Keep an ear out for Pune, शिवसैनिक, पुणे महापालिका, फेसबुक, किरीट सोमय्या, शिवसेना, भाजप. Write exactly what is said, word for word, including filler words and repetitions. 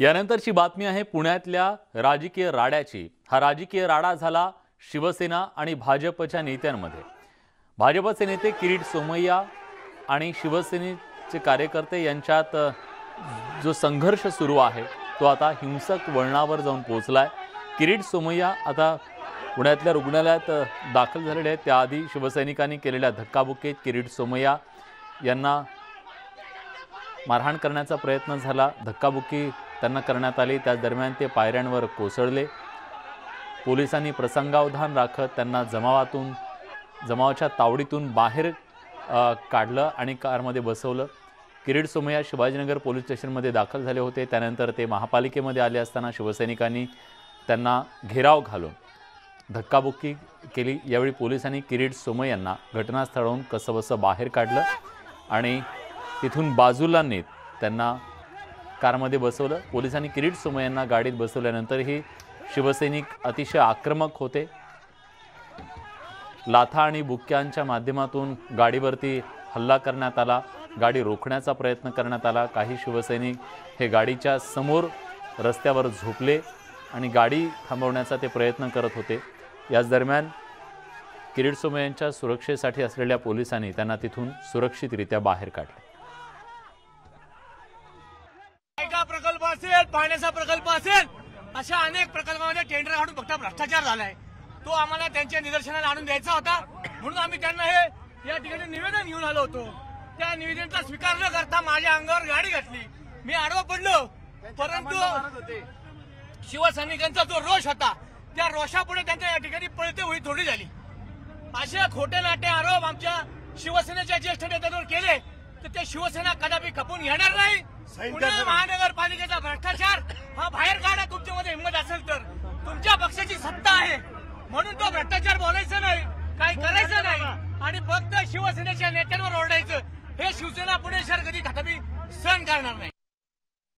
यानंतरची बातमी आहे पुण्यातल्या राजकीय राड्याची। हा राजकीय राडा झाला शिवसेना आणि भाजपच्या नेत्यांमध्ये। भाजपचे नेते किरीट सोमय्या आणि शिवसेनेचे कार्यकर्ते यांच्यात जो संघर्ष सुरू आहे तो आता हिंसक वळणावर जाऊन पोहोचलाय। किरीट सोमय्या आता पुण्यातल्या रुग्णालयात दाखल झालेले आहेत। त्याआधी शिवसैनिकांनी केलेल्या धक्काबुक्कीत किरीट सोमय्या यांना मारहाण करण्याचा प्रयत्न झाला। धक्काबुक्की त्यांना करण्यात आली। त्या दरम्यान ते पायऱ्यांवर कोसळले। पोलिसांनी प्रसंगावधान राखत त्यांना जमावातून जमावाच्या तावडीतून बाहेर काढलं आणि कारमध्ये बसवलं। किरीट सोमय्या शिवाजीनगर पोलीस स्टेशनमध्ये दाखल झाले होते। त्यानंतर ते महापालिकेमध्ये आले असताना शिवसैनिकांनी त्यांना घेराव घालून धक्काबुक्की केली। यावेळी पोलिसांनी किरीट सोमय्यांना घटनास्थळावरून कसंबसं बाहेर काढलं आणि तिथून बाजूला नेत त्यांना कारमध्ये बसवलं। पोलिसांनी किरीट सोमय्यांना गाडीत बसवल्यानंतरही शिवसैनिक अतिशय आक्रमक होते। लाथा आणि बुक्क्यांच्या माध्यमातून गाडीवरती हल्ला करण्यात आला। गाडी रोखण्याचा प्रयत्न करण्यात आला। काही शिवसैनिक हे गाडीच्या समोर रस्त्यावर झोपले आणि गाडी थांबवण्याचा ते प्रयत्न करत होते। याच दरम्यान किरीट सोमय्यांच्या सुरक्षेसाठी असलेल्या पोलिसांनी त्यांना तिथून सुरक्षितरित्या बाहेर काढले। प्रकल्प असेल, पाण्याचा प्रकल्प असेल, अशा अनेक प्रकल्पामध्ये टेंडर काढून फक्त भ्रष्टाचार झालाय, तो आम्हाला त्यांच्या निदर्शनाला आणून द्यायचा होता। म्हणून आम्ही त्यांना हे या ठिकाणी निवेदन घेऊन आलो होतो। त्या निवेदनाचा स्वीकार न करता माझ्या अंगावर गाडी घातली, मी आडवा पडलो। परंतु शिवसैनिकांचा जो रोष होता त्या रोषापुढे त्यांच्या या ठिकाणी पळते होई थोडी झाली। अशा खोटे नाटे आरोप आमच्या शिवसेनेच्या ज्येष्ठ नेत्यांवर केले तर ते शिवसेना कदापि खपून घेणार नाही। पुणे महानगरपालिकेचा भ्रष्टाचार हा बाहेर काढा। तुमच्यामध्ये हिंमत असेल तर, तुमच्या पक्षाची सत्ता आहे म्हणून तो भ्रष्टाचार बोलायचा नाही, काही करायचं नाही आणि फक्त शिवसेनेच्या नेत्यांवर ओरडायचं, हे शिवसेना पुणे शहर कधी कदापि सहन करणार नाही।